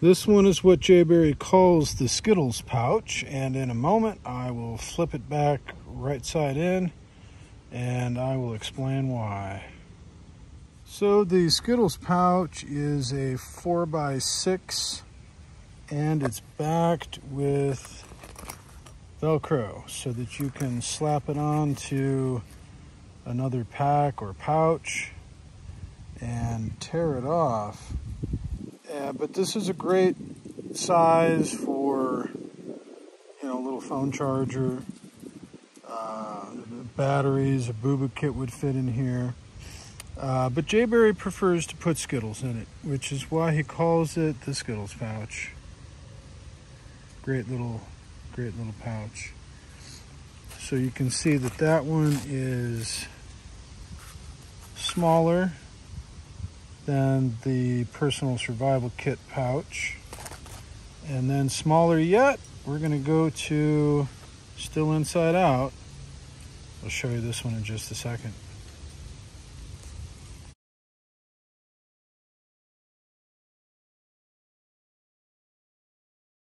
This one is what Jayberry calls the Skittles pouch, and in a moment I will flip it back right side in and I will explain why. So the Skittles pouch is a 4x6 and it's backed with Velcro so that you can slap it on to another pack or pouch and tear it off. But this is a great size for, you know, a little phone charger. Batteries, a boo-boo kit would fit in here. But Jayberry prefers to put Skittles in it, which is why he calls it the Skittles pouch. Great little pouch. So you can see that that one is smaller than the Personal Survival Kit pouch. And then smaller yet, we're gonna go to Still Inside Out. I'll show you this one in just a second.